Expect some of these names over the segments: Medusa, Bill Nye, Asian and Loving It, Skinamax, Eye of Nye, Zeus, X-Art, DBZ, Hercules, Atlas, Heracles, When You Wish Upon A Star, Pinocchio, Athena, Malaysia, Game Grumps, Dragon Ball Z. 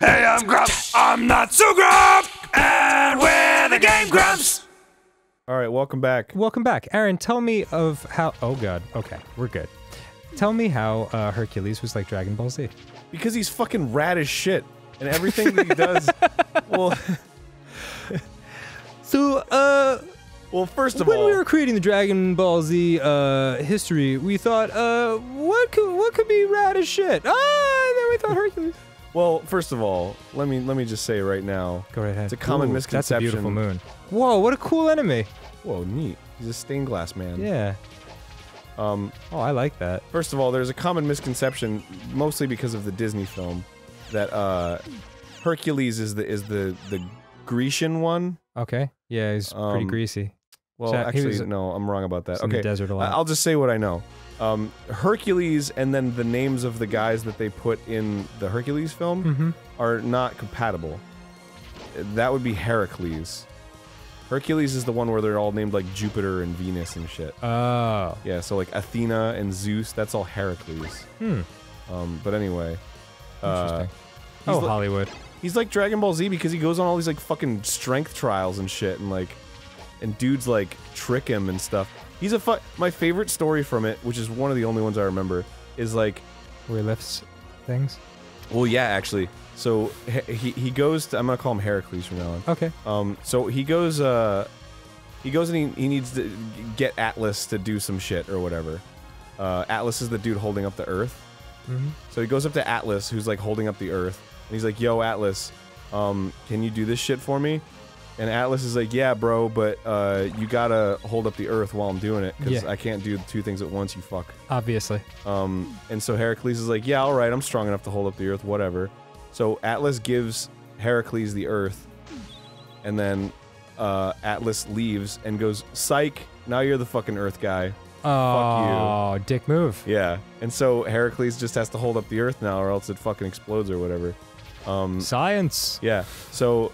Hey, I'm Grumps. I'm not so Grump, and we're the Game Grumps. All right, welcome back. Welcome back, Aaron. Tell me of how. Oh God. Okay, we're good. Tell me how Hercules was like Dragon Ball Z. Because he's fucking rad as shit, and everything that he does. Well. So, well, first of all, when we were creating the Dragon Ball Z history, we thought, what could be rad as shit? Ah, and then we thought Hercules. Well, first of all, let me just say right now, go right ahead. It's a common misconception. That's a beautiful moon. Whoa, what a cool enemy! Whoa, neat. He's a stained glass man. Yeah. Oh, I like that. First of all, there's a common misconception, mostly because of the Disney film, that Hercules is the Grecian one. Okay. Yeah, he's pretty greasy. Well, actually, no, I'm wrong about that. Okay, in the desert a lot. I'll just say what I know. Hercules and then the names of the guys that they put in the Hercules film are not compatible. That would be Heracles. Hercules is the one where they're all named like Jupiter and Venus and shit. Oh. Yeah, so like Athena and Zeus, that's all Heracles. Hmm. But anyway. Interesting. Oh, Hollywood. He's like Dragon Ball Z because he goes on all these like fucking strength trials and shit, and like, and dudes like trick him and stuff. He's a my favorite story from it, which is one of the only ones I remember, is like where he lifts things. Well, yeah, actually. So he goes to, I'm gonna call him Heracles from now on. Okay. So he goes and he needs to get Atlas to do some shit or whatever. Atlas is the dude holding up the Earth. Mm-hmm. So he goes up to Atlas, who's like holding up the Earth. And he's like, yo, Atlas, can you do this shit for me? And Atlas is like, yeah, bro, but you gotta hold up the Earth while I'm doing it, because I can't do two things at once, you fuck. Obviously. And so Heracles is like, yeah, alright, I'm strong enough to hold up the Earth, whatever. So Atlas gives Heracles the Earth, and then Atlas leaves and goes, psych, now you're the fucking Earth guy. Oh, fuck you. Dick move. Yeah. And so Heracles just has to hold up the Earth now, or else it fucking explodes or whatever. Science. Yeah. So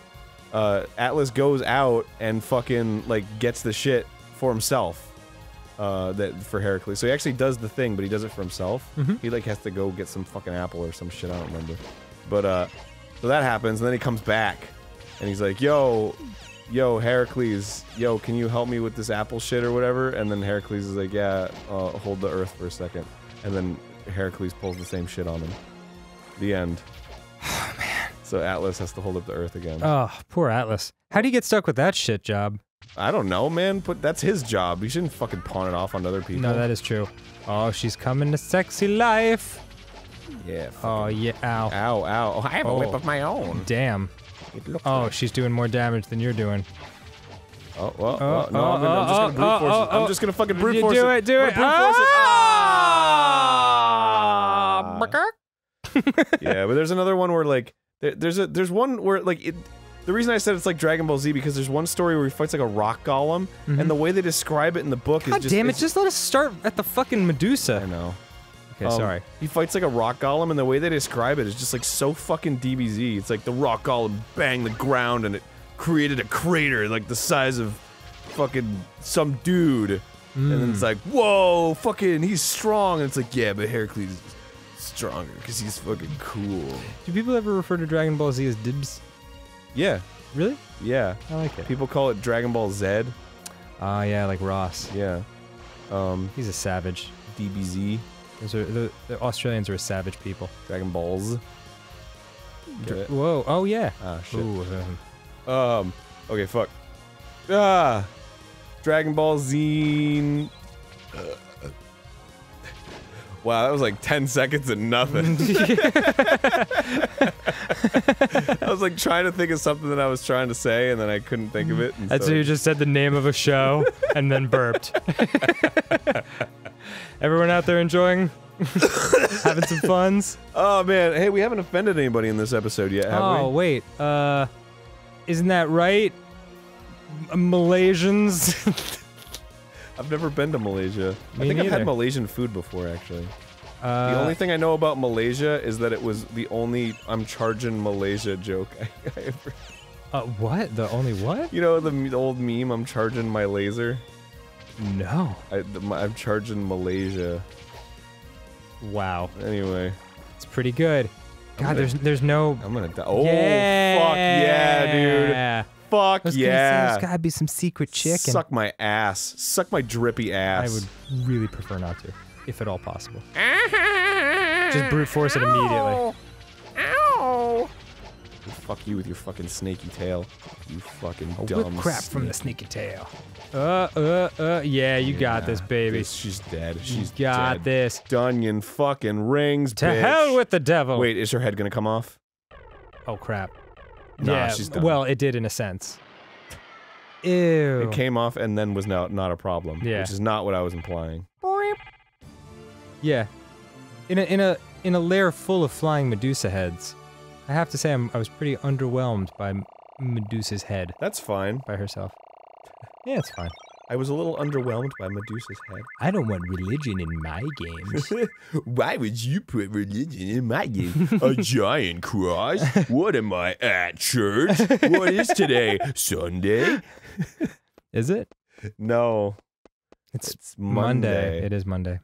Atlas goes out and fucking like gets the shit for himself. For Heracles. So he actually does the thing, but he does it for himself. Mm-hmm. He like has to go get some fucking apple or some shit. I don't remember. But so that happens, and then he comes back, and he's like, "Yo, Heracles, yo, can you help me with this apple shit or whatever?" And then Heracles is like, "Yeah, hold the Earth for a second." And then Heracles pulls the same shit on him. The end. Oh, man. So Atlas has to hold up the Earth again. Oh, poor Atlas. How do you get stuck with that shit job? I don't know, man, but that's his job. You shouldn't fucking pawn it off on other people. No, that is true. Oh, she's coming to sexy life. Yeah. Oh, yeah, ow. Ow, ow. Oh, I have a whip of my own. Damn. Oh, she's doing more damage than you're doing. Oh, well, no, I'm just gonna brute force it. I'm just gonna fucking brute force it. Do it, do it. Yeah, but there's another one where like there's one where like the reason I said it's like Dragon Ball Z because there's one story where he fights like a rock golem, and the way they describe it in the book is just, damn it, just let us start at the fucking Medusa. I know. Okay, sorry. He fights like a rock golem, and the way they describe it is just like so fucking DBZ. It's like the rock golem banged the ground, and it created a crater like the size of fucking some dude. And then it's like, whoa, fucking, he's strong. And it's like, yeah, but Heracles is stronger because he's fucking cool. Do people ever refer to Dragon Ball Z as dibs? Yeah. Really? Yeah. I like it. People call it Dragon Ball Zed. Ah, yeah, like Ross. Yeah. He's a savage. DBZ. Those are, the Australians are savage people. Dragon Balls. Whoa! Oh yeah. Ah, shit. Ooh, okay. Fuck. Ah. Dragon Ball Z. Wow, that was like 10 seconds and nothing. I was like trying to think of something that I was trying to say, and then I couldn't think of it. And so you just said the name of a show and then burped. Everyone out there enjoying? Having some funs? Oh, man. Hey, we haven't offended anybody in this episode yet, have we? Oh, wait. Isn't that right? Malaysians? I've never been to Malaysia. I think neither. I've had Malaysian food before, actually. The only thing I know about Malaysia is that it was the only I'm charging Malaysia joke I ever... what? The only what? You know, the old meme, I'm charging my laser? No. I'm charging Malaysia. Wow. Anyway. It's pretty good. God, there's no. I'm gonna die. Oh, yeah. Fuck yeah, dude. Fuck yeah. There's gotta be some secret chick. Suck my ass. Suck my drippy ass. I would really prefer not to, if at all possible. Just brute force it immediately. Ow! Fuck you with your fucking snaky tail. You fucking dumb crap snake. From the snaky tail. Yeah, you got this, baby. She's dead. She's dead. Got this. Dunyan fucking rings, bitch. To hell with the devil. Wait, is her head gonna come off? Oh, crap. Nah, yeah, she's done. Well, it did in a sense. Ew. It came off and then was not a problem. Yeah. Which is not what I was implying. Yeah. In a lair full of flying Medusa heads, I have to say I was pretty underwhelmed by Medusa's head. That's fine. By herself. Yeah, it's fine. I was a little underwhelmed by Medusa's head. I don't want religion in my games. Why would you put religion in my game? A giant cross? What am I at, church? What is today? Sunday? Is it? No. It's Monday. It is Monday.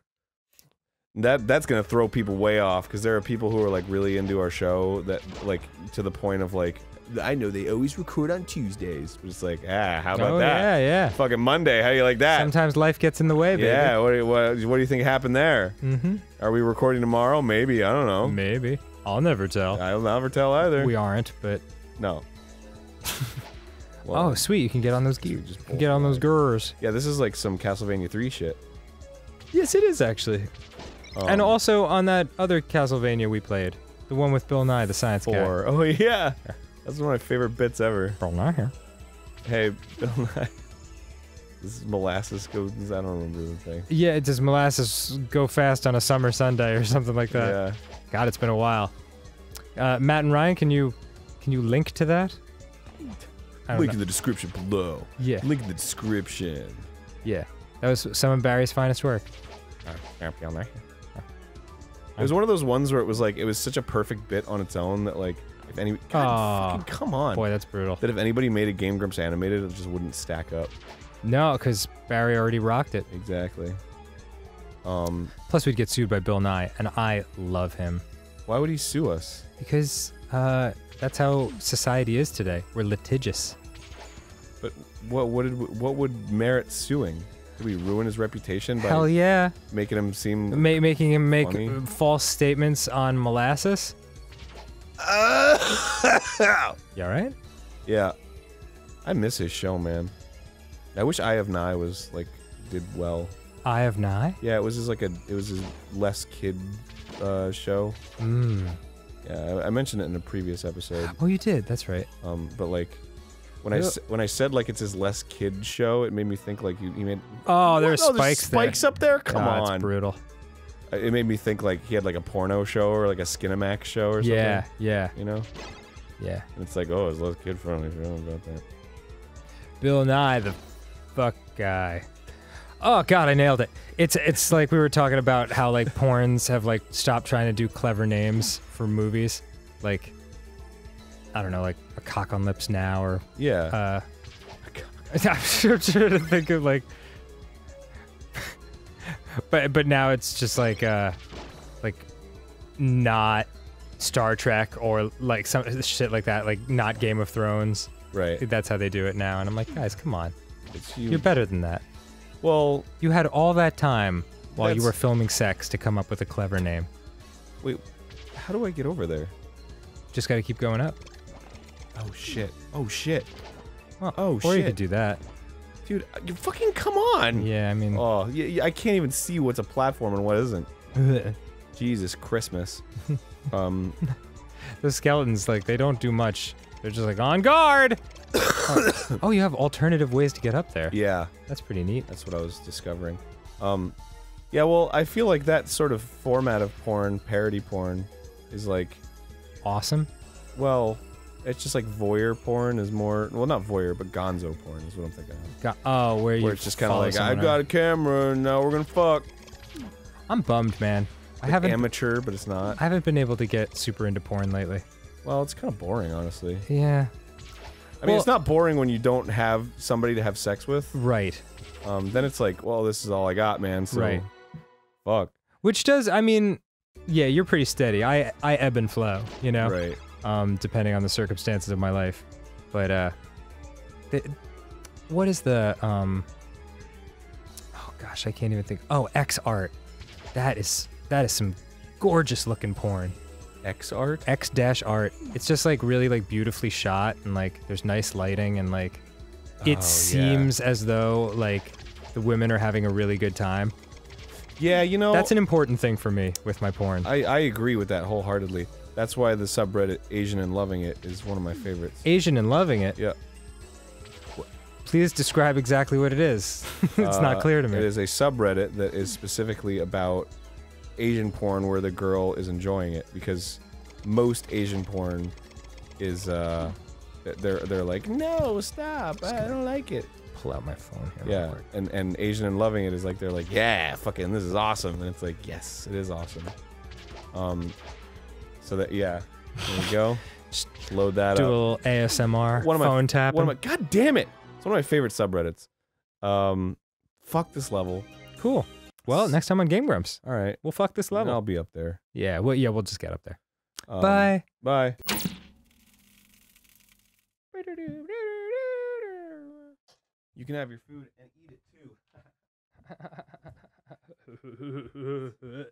That's gonna throw people way off, because there are people who are like really into our show that like to the point of like, I know they always record on Tuesdays. It's like, ah, how about that? Yeah, yeah. Fucking Monday, how do you like that? Sometimes life gets in the way, baby. Yeah, what do you think happened there? Mm-hmm. Are we recording tomorrow? Maybe, I don't know. Maybe. I'll never tell. I'll never tell either. We aren't, but... No. Well, oh, sweet, you can get on those gears. Get on those gurrs. Yeah, this is like some Castlevania 3 shit. Yes, it is, actually. And also on that other Castlevania we played, the one with Bill Nye, the science guy. Oh yeah, that's one of my favorite bits ever. Bill Nye here. Hey, Bill Nye. Does molasses go? I don't remember the thing. Yeah, it does molasses go fast on a summer Sunday or something like that? Yeah. God, it's been a while. Matt and Ryan, can you link to that? Link in the description below. Yeah. Link in the description. Yeah, that was some of Barry's finest work. Bill Nye. It was one of those ones where it was like, it was such a perfect bit on its own that like, if any- God, fucking come on. Boy, that's brutal. That if anybody made a Game Grumps animated, it just wouldn't stack up. No, because Barry already rocked it. Exactly. Plus we'd get sued by Bill Nye, and I love him. Why would he sue us? Because, that's how society is today. We're litigious. But what would merit suing? Did we ruin his reputation by making him seem making him make funny? False statements on molasses? You alright? Yeah. I miss his show, man. I wish Eye of Nye was like did well. Eye of Nye? Yeah, it was just like it was his less kid show. Mm. Yeah, I mentioned it in a previous episode. Oh, you did, that's right. But like When I said like it's his less kid show, it made me think like you made. Oh, there's spikes up there. Come on, it's brutal. It made me think like he had like a porno show or like a Skinamax show or something. Yeah, yeah. You know. Yeah. And it's like, oh, it's less kid friendly. If you don't know about that. Bill Nye, the fuck guy. Oh God, I nailed it. It's like we were talking about how like porns have like stopped trying to do clever names for movies, like. I don't know, like a cock on lips now, or yeah. I'm sure to think of like, but now it's just like not Star Trek or like some shit like that, like not Game of Thrones. Right. That's how they do it now, and I'm like, guys, come on, you're better than that. Well, you had all that time while you were filming sex to come up with a clever name. Wait, how do I get over there? Just gotta keep going up. Oh shit! Oh shit! Well, oh shit! Or you could do that, dude. You fucking come on! Yeah, I mean. Oh, yeah, I can't even see what's a platform and what isn't. Jesus Christmas. Those skeletons, like, they don't do much. They're just like on guard. Oh, you have alternative ways to get up there. Yeah, that's pretty neat. That's what I was discovering. Yeah. Well, I feel like that sort of format of porn, parody porn, is like. Awesome. Well, it's just like voyeur porn is more well, not voyeur, but gonzo porn is what I'm thinking of. Where it's just kind of like I've got a camera and now we're gonna fuck. I'm bummed, man. It's I haven't amateur, but it's not. I haven't been able to get super into porn lately. Well, it's kind of boring, honestly. Yeah. I mean, it's not boring when you don't have somebody to have sex with. Right. Then it's like, well, this is all I got, man. So, right. Fuck. Which does, I mean. Yeah, you're pretty steady. I ebb and flow, you know? Right. Depending on the circumstances of my life. But, what is the, oh gosh, I can't even think. Oh, X-Art. That is some gorgeous looking porn. X-Art? X-Art. It's just like really like beautifully shot, and like there's nice lighting, and like it seems as though like the women are having a really good time. Yeah, you know, that's an important thing for me with my porn. I agree with that wholeheartedly. That's why the subreddit Asian and Loving It is one of my favorites. Asian and Loving It? Yeah. Please describe exactly what it is. It's not clear to me. It is a subreddit that is specifically about Asian porn where the girl is enjoying it, because most Asian porn is they're like, no, stop, I don't like it. Pull out my phone here. Yeah, and Asian and Loving It is like, they're like, yeah, fucking, this is awesome, and it's like, yes, it is awesome. So that, yeah, there you go. Just load that up. Do a little ASMR. One of my phone tapping. God damn it! It's one of my favorite subreddits. Fuck this level. Cool. Well, next time on Game Grumps. All right. We'll fuck this level. And I'll be up there. Yeah. Well, yeah. We'll just get up there. Bye. Bye. You can have your food and eat it too.